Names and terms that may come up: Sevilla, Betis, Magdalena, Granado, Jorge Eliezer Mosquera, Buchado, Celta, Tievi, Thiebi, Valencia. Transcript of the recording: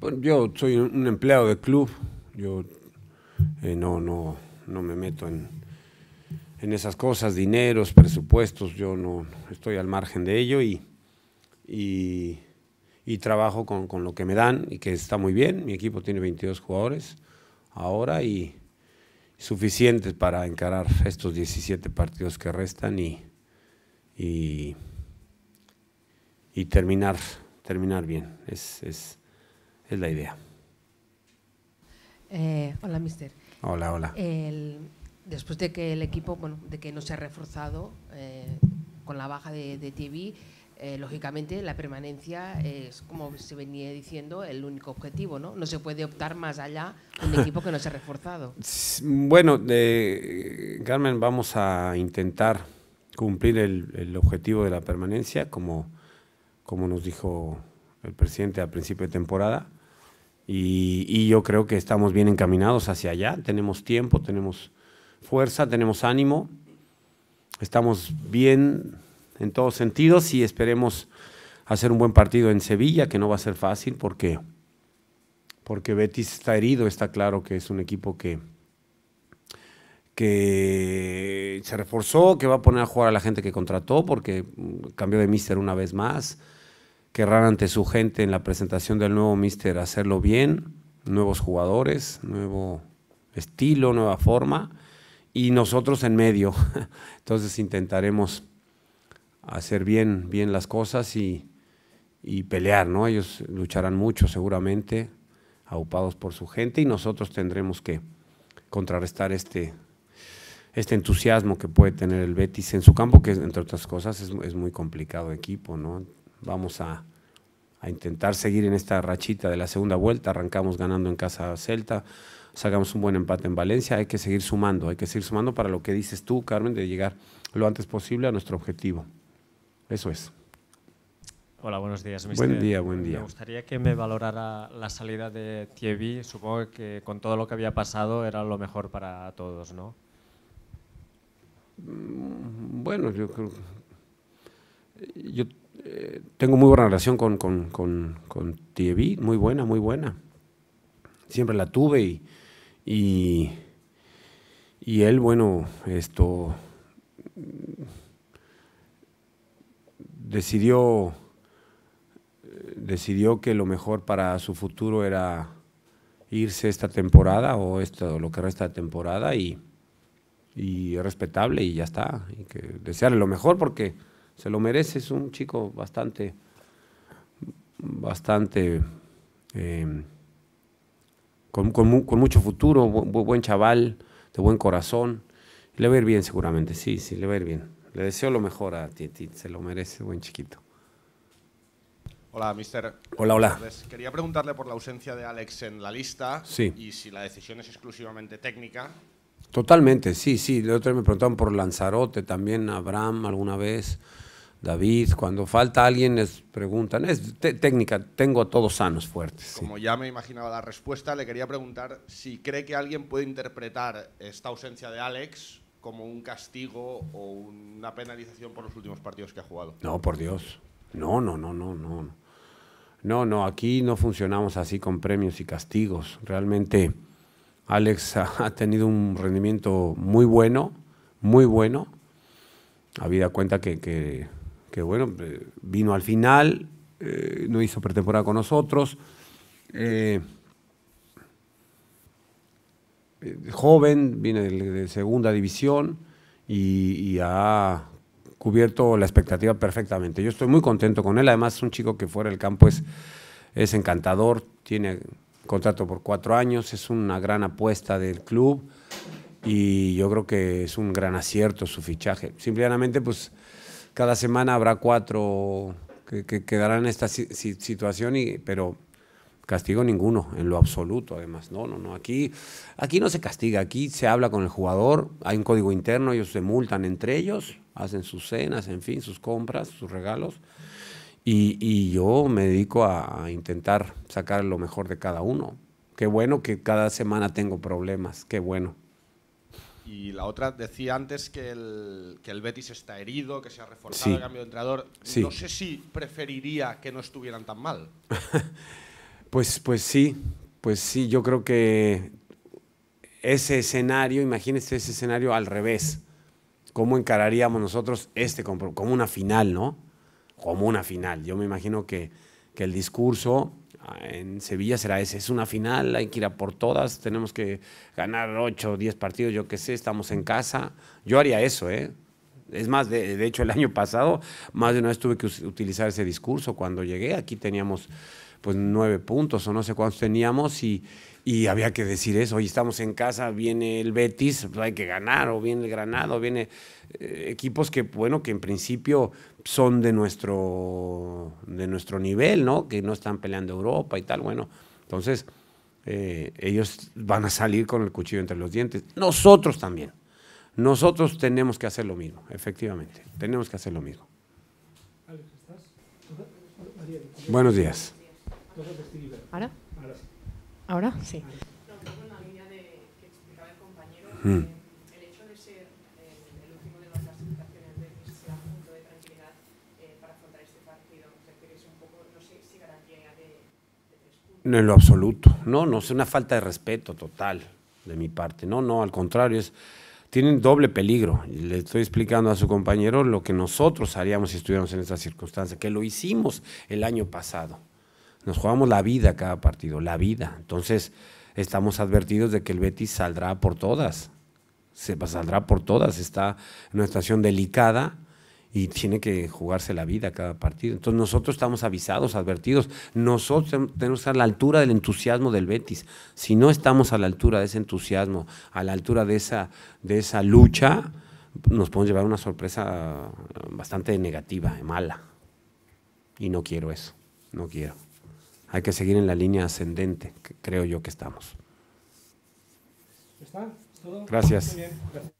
Bueno, yo soy un empleado del club, yo no me meto en esas cosas, dineros, presupuestos, yo no estoy al margen de ello y trabajo con lo que me dan y que está muy bien. Mi equipo tiene 22 jugadores ahora y suficientes para encarar estos 17 partidos que restan y terminar bien. Es la idea. Hola, mister. Hola, hola. Después de que el equipo, bueno, de que no se ha reforzado con la baja de Thiebi, lógicamente la permanencia es, como se venía diciendo, el único objetivo, ¿no? No se puede optar más allá de un equipo que no se ha reforzado. Bueno, Carmen, vamos a intentar cumplir el objetivo de la permanencia, como nos dijo el presidente al principio de temporada, y yo creo que estamos bien encaminados hacia allá. Tenemos tiempo, tenemos fuerza, tenemos ánimo, estamos bien en todos sentidos y esperemos hacer un buen partido en Sevilla, que no va a ser fácil porque Betis está herido. Está claro que es un equipo que se reforzó, que va a poner a jugar a la gente que contrató, porque cambió de míster una vez más. Querrán ante su gente en la presentación del nuevo míster hacerlo bien, nuevos jugadores, nuevo estilo, nueva forma, y nosotros en medio. Entonces intentaremos hacer bien las cosas y pelear, ¿no? Ellos lucharán mucho seguramente, aupados por su gente, y nosotros tendremos que contrarrestar este entusiasmo que puede tener el Betis en su campo, que entre otras cosas es muy complicado de equipo, ¿no? Vamos a intentar seguir en esta rachita de la segunda vuelta. Arrancamos ganando en casa a Celta, sacamos un buen empate en Valencia. Hay que seguir sumando, para lo que dices tú, Carmen, de llegar lo antes posible a nuestro objetivo. Eso es. Hola, buenos días, mister. Buen día, buen día. Me gustaría que me valorara la salida de Thiebi. Supongo que con todo lo que había pasado era lo mejor para todos, ¿no? Bueno, yo creo... Yo tengo muy buena relación con Tievi, muy buena. Siempre la tuve y él, bueno, decidió que lo mejor para su futuro era irse esta temporada o lo que resta de temporada, y es respetable y ya está. Y que desearle lo mejor porque se lo merece. Es un chico bastante con mucho futuro, buen chaval, de buen corazón. Le va a ir bien seguramente, sí, le va a ir bien. Le deseo lo mejor a Titi, se lo merece, buen chiquito. Hola, mister. Hola, hola. Les quería preguntarle por la ausencia de Alex en la lista, sí, y si la decisión es exclusivamente técnica. Totalmente, sí. El otro día me preguntaron por Lanzarote también, Abraham alguna vez, David. Cuando falta alguien les preguntan, es técnica, tengo a todos sanos, fuertes. Como sí, ya me imaginaba la respuesta, le quería preguntar si cree que alguien puede interpretar esta ausencia de Alex como un castigo o una penalización por los últimos partidos que ha jugado. No, por Dios. No, aquí no funcionamos así con premios y castigos. Realmente Alex ha tenido un rendimiento muy bueno, habida cuenta que bueno, vino al final, no hizo pretemporada con nosotros, joven, viene de segunda división y ha cubierto la expectativa perfectamente. Yo estoy muy contento con él. Además es un chico que fuera del campo es encantador, tiene contrato por 4 años, es una gran apuesta del club y yo creo que es un gran acierto su fichaje. Simplemente, pues cada semana habrá 4 que quedarán en esta situación, pero castigo ninguno, en lo absoluto. Además, no, aquí no se castiga, aquí se habla con el jugador, hay un código interno, ellos se multan entre ellos, hacen sus cenas, en fin, sus compras, sus regalos. Y yo me dedico a intentar sacar lo mejor de cada uno. Qué bueno que cada semana tengo problemas, qué bueno. Y la otra, decía antes que el Betis está herido, que se ha reforzado, sí, el cambio de entrenador. Sí. No sé si preferiría que no estuvieran tan mal. Pues sí, yo creo que ese escenario, imagínense ese escenario al revés. ¿Cómo encararíamos nosotros este compromiso? Como una final, ¿no? Como una final. Yo me imagino que el discurso en Sevilla será ese. Es una final, hay que ir a por todas, tenemos que ganar 8 o 10 partidos, yo qué sé, estamos en casa. Yo haría eso, ¿eh? Es más, de hecho, el año pasado, más de una vez tuve que utilizar ese discurso. Cuando llegué, aquí teníamos pues 9 puntos o no sé cuántos teníamos y había que decir eso. Hoy estamos en casa, viene el Betis, pues hay que ganar, o viene el Granado, viene equipos que, bueno, que en principio son de nuestro nivel, ¿no? Que no están peleando Europa y tal. Bueno, entonces ellos van a salir con el cuchillo entre los dientes. Nosotros también. Nosotros tenemos que hacer lo mismo, efectivamente. Tenemos que hacer lo mismo. Alex, ¿estás? Buenos días. ¿Ahora? ¿Ahora? Sí. No, creo que en la línea que explicaba el compañero, el hecho de ser el último de las clasificaciones de que sea un punto de tranquilidad para afrontar este partido, o sea, que es un poco, no sé si garantía de 3 puntos. No, en lo absoluto. No, es una falta de respeto total de mi parte. No, al contrario, es... Tienen doble peligro. Le estoy explicando a su compañero lo que nosotros haríamos si estuviéramos en esta circunstancia, que lo hicimos el año pasado. Nos jugamos la vida cada partido, la vida. Entonces, estamos advertidos de que el Betis saldrá por todas. Saldrá por todas. Está en una situación delicada y tiene que jugarse la vida cada partido. Entonces, nosotros estamos avisados, advertidos. Nosotros tenemos que estar a la altura del entusiasmo del Betis. Si no estamos a la altura de ese entusiasmo, a la altura de esa lucha, nos podemos llevar una sorpresa bastante negativa, mala. Y no quiero eso, no quiero. Hay que seguir en la línea ascendente, que creo yo que estamos. ¿Está todo? Gracias. Muy bien, gracias.